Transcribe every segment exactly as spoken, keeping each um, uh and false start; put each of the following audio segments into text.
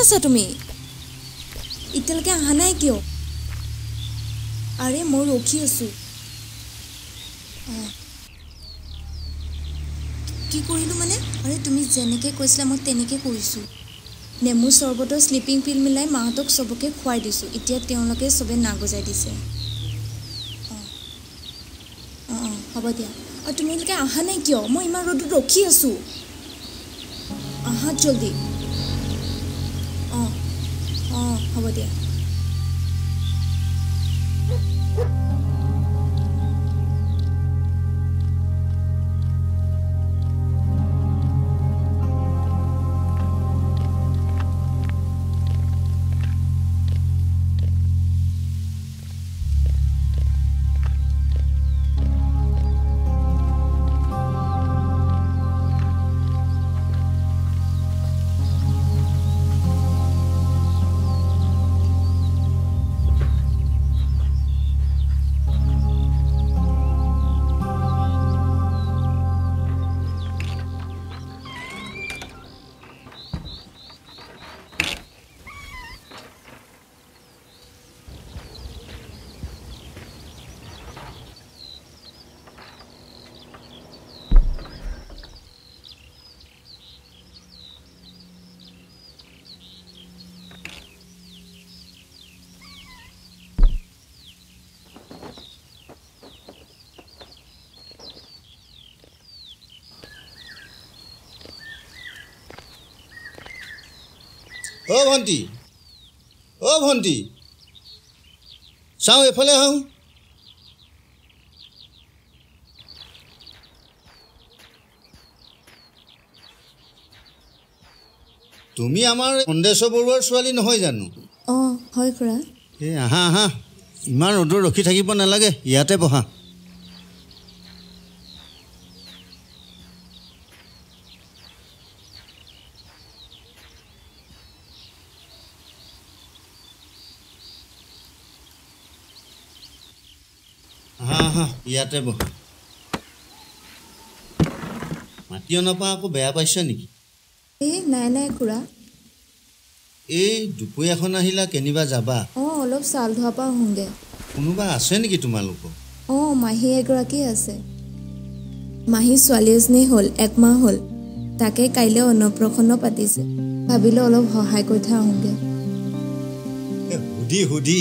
आसा तुम इतना अहा ना क्यों? अरे मैं रखी आसो कि माने अरे तुम जेनेके कैसा मैं तैनेके नेमु शरबत स्लिपिंग पिल मिलाई माहतक सबके खुआ इतना सबे ना गजा दी से हम दिया और तुम अहा ना क्यों? मैं इमान रोद रखी आसो अहा जल्दी हम दिया। ओ भंटी ओ भंटी चाओ एफाले हाँ तुम सन्देश बरुवार छोवाली नहय जानो? ओ हय खुरा ए आहा आहा इमान रद रखी थाकिब नालागे इयाते बहा इते बह माति अनपा आक बेया पासा निकी? ए ना ना खुरा दुपहन आहिला केनिबा जाबा ओ अलप साल धुआ पा होंगे कोनोबा आसे निकी तुम लोग? ओ माही एगराकी आसे माही स्वाली एजनी हल एक माह हल ताके काइले अन्नप्रसन्न पातिसे भाबिले अलप सहाय कथा होंगे ए हुदी हुदी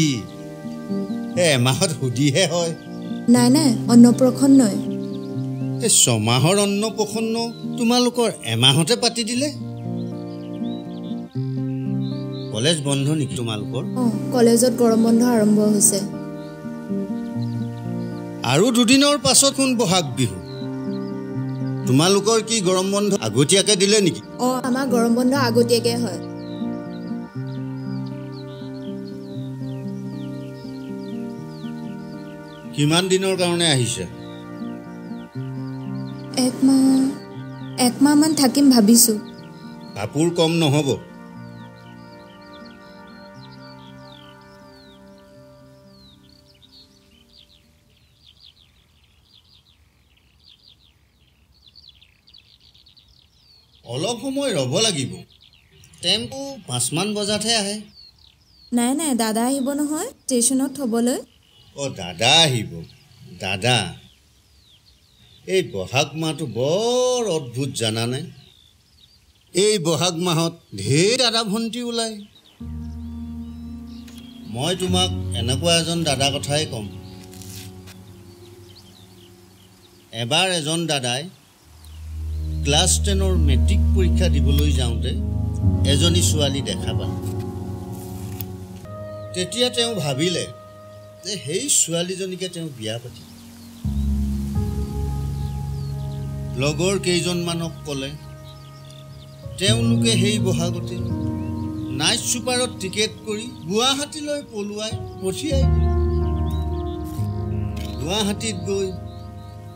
ए माहत हुदी हे होय ना ना अन्नप्रसन्न ए छमाहर अन्नप्रसन्न तुम लोग एमाहते पाति दिले कलेज बंध निकी तुम लोग? कलेज गरम बंध आरम्भ होइसे आरो दुदिनर पाछत कोन बहाग बिहु तुम लोग की गरम बंध आगतियाके दिले निकी? ओ आमा गरम बंध आगतियाके हय किमान दिनोर कारणे आहिसे? एक माह एक माह मान थाकिम भाबिसु आपुर कम नहबो अलप समय रब लागिब टेम्पो पाँच मान बजातহে আহে ना ना दादा আহিব নহয় স্টেশনত থবলৈ? ओ दादा आहिब दादा ए बहाग माह तो बर अद्भुत जानाने ए बहाग माहत ढेर दादा भंटी ओलाय मैं तुमक एनेकुवा एजन दादा कथाय कम एबार एजन दादाय क्लास टेनर मेट्रिक परीक्षा दिबोलै जाउते एजनी छुवाली देखा पाल तेतिया तेउ भाबिले লগৰ কেইজনমানক কলে বহাগতে নাইট ছুপাৰত টিকেট কৰি গুৱাহাটীলৈ পলুৱাই পঠিয়াই গুৱাহাটীত গৈ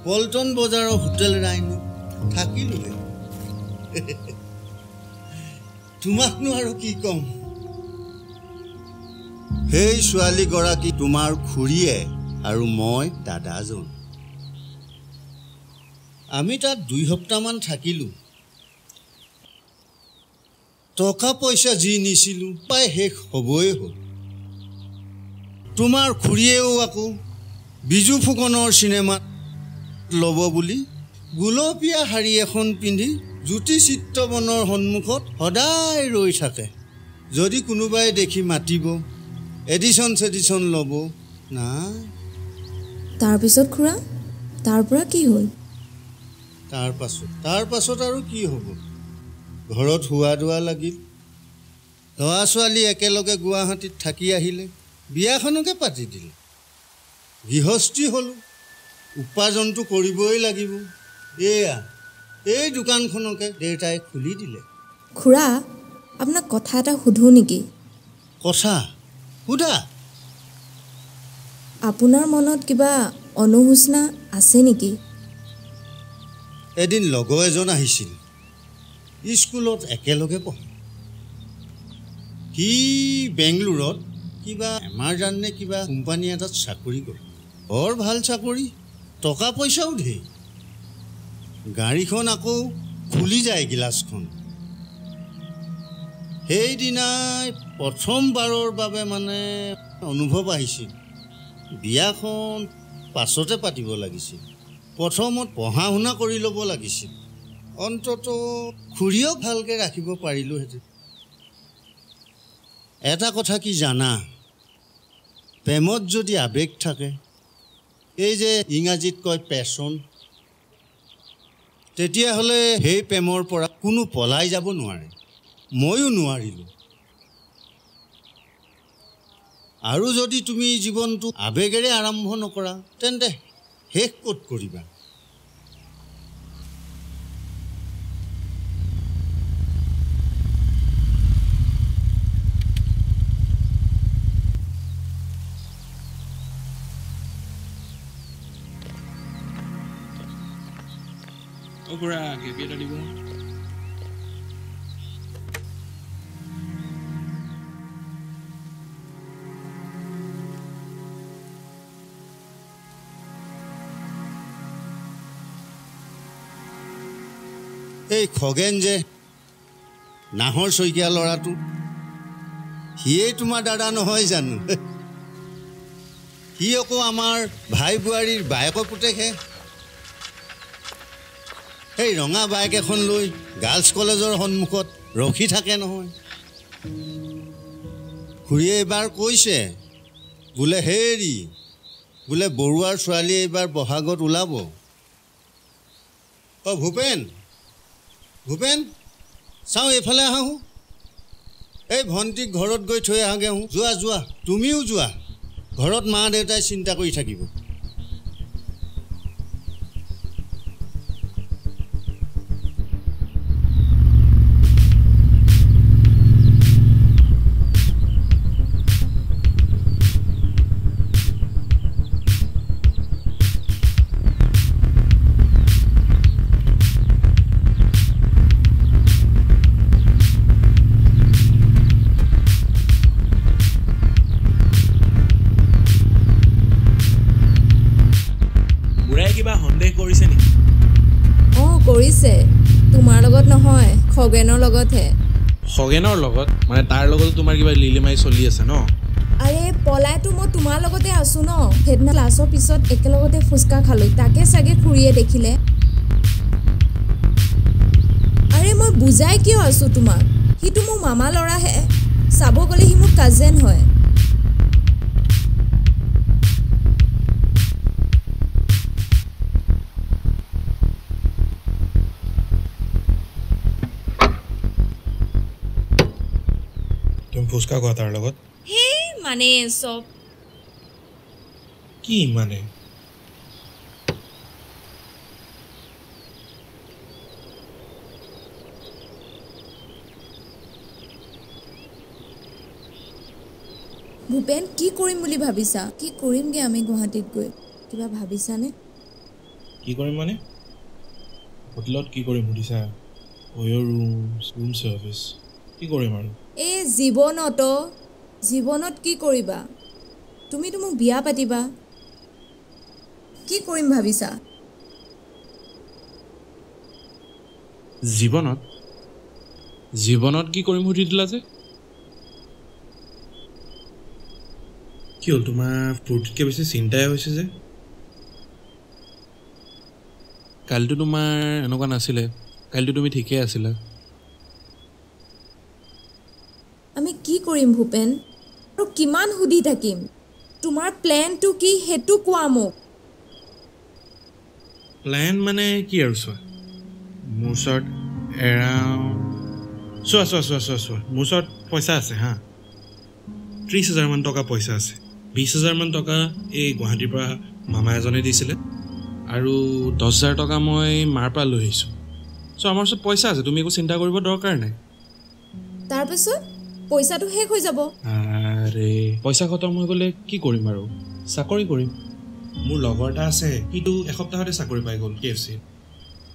পল্টন বজাৰৰ হোটেল ৰাইনত থাকিলো তোমাকনো আৰু কি কম हे छाली गराकी तुमार खुरीए और मैं दादाजन आमी तार दुई हप्ताह मान थाकिलु टका पैसा जी निसिलु पाए शेष हबए हल। तुमार खुड़िएओ आको बिजु फुकनर सिनेमा लब बुली गोलपिया हाड़ी एखन पिंधि जुति चित्रबनर सन्मुखत सदाय रई थाके। जदि कोनोबाय देखि मातिब एडिशन सेडिशन लब ना। तार पिছত खुरा तार पुरा की होल? तार पाछत तार पाछत आरो की हबो? घरत हुआ दुआ लागिल, लड़ा छाली एक गुवाहाटी थी आहिले, वियाखनके पाति दिल, गृहस्थी हल, उपार्जन तो करबई लागिब। एया ए दुकानखनके देउताय खुली दिले। खुरा आपना कथा एटा सुधो नेकी? कथा सुधा। आपनार मनत किबा अनुशोचना आछे नेकी? एदिन लगो एजन आहिसिल, स्कूलत एकेलगे पढ़े, कि बेंगलुरत किबा एमारजान ने किबा कोम्पानी एटात चाकरी करे, बर भाल चाकरी, टका पैसाओ ढेर, गाड़ीखन आको खुली जाए गिलासखन। हेदिनाय प्रथमबारर बारे माने अनुभव आहिसिल, बियाखन पाछते पातिब लागिसिल, प्रथमत पढ़ा शुना करि लब लागिसिल, अंतत खुड़ियों भालके राखिब पारिलो हेते। एटा कथा कि जाना, प्रेमत जदि आवेग थाके, एइ जे इंग्रजीत कय पैशन, तेतिया हले हेइ प्रेमर परा कोनो पलाई जाब नोवारे। मयो नोवारिलो। आरु जदि तुमी जीवनटो आवेगेरे आरम्भ नकरा तेन्ते शेष कत करिबा? Ogura, give it a little. Hey, Kogenje, Nahor Soikia Loratu. He ate my dad on hoisan. Hioko Amar, Baibuari, Baikoputeke. এই রঙা বাইক এখন লই গার্লস কলেজৰ সন্মুখত ৰখি থাকে নহয়। খুৰীয়ে এবাৰ কৈছে বোলে, হেৰি বোলে বৰুৱাৰ ছোৱালী এবাৰ বহাগত ওলাব। অ ভূপেন, ভূপেন চাও এফালে আহো, এই ভণ্টিক ঘৰত গৈ থৈ আহাগে আহো। যোৱা যোৱা, তুমিও যোৱা, ঘৰত মা দেউতাই চিন্তা কৰি থাকিব। खगेनर लगत है। खगेनर लगत माने तार लगत तुमार किबा लिलिमाई चली আছে ন? আরে পলাই তো মই তোমার লগতে আছো ন? হেডনা ক্লাসৰ পিছত একে লগতে ফুসকা খালো, তাকে সাগে খুৰিয়ে দেখিলে। আরে মই বুজাই কিয় আছো তোমাক? কি তুমি মামা লৰা হে? সাব গলে হিমু কাজেন হয়। उसका को तार लगत हे माने सब की माने भूपेन की करिम বুলি ভাবিছা? কি করিম গে আমি গুৱাহাটীত গৈ? কিবা ভাবিছা নে? কি করিম মানে হোটেলত কি করিম বুলিছা? ওয়ো রুম রুম সার্ভিস কি করিম আৰু? ए जीवनत जीवनत की करिबा? तुमी तुम बिया पातिबा? की करिम भाबिसा? जीवनत जीवन की सूधी दिला जे कि हल तुम फूर्त के बेसि चिंताए जे कल तो तुम एनका ना कल तो तुम ठीक आसिला भूपेन और किमान हुदी थकिम तुम्हार प्लान तो की हेतु कोआ मो प्लान माने की आरसो मोसट अराउंड सो सो सो सो सो मोसट पैसा আছে हां तीस हज़ार मान टका पैसा আছে बीस हज़ार मान टका ए गुवाहाटी परा मामा एजने दिसिले आरो दस हज़ार टका মই मार पा লৈ हिसो सो आमार सब पैसा আছে তুমি একো চিন্তা কৰিব দৰকাৰ নাই তাৰ পিছত पैसा तो हेक हो जाब अरे पैसा खत्म हो गले की करिम आरो साकरी करिम मोर लगरटा आसे कि तु एक सप्ताहते साकरी पाइ गल केएफसी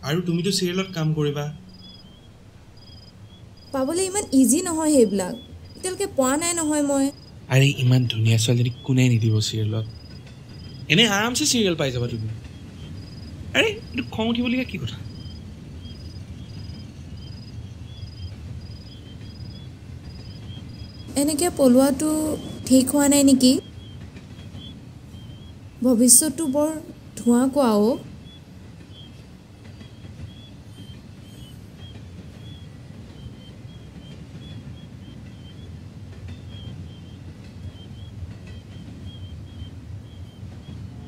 आरो तुमी तो सीरियलत काम करिबा पाबले इमान इजी न होय हेब्लाग इतल के पा नाय न होय मय अरे इमान दुनिया सलरी कुने नि दिबो सीरियलत एने आराम से सीरियल पाइ जाबा तुमी अरे खंगठी बोलिया की कथा एने क्या पलुआ तो ठीक हुआ ना निकी भविष्य तो बर धुआं को आओ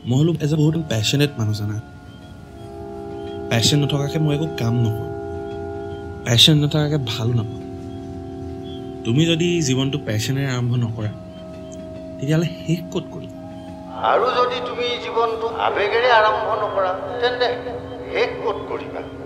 मोहलू एज बहुत पैशनेट मानु जाना पैशन नथका के मोय को काम न करो पैशन नथका के भाल न तुम जदि जीवन तो पैशने आरम्भ नकरा तेतियाले हेक कत करि आरो जदि तुम जीवन तो आवेगेरे आरम्भ नकरा तेंते हेक कत करिबा।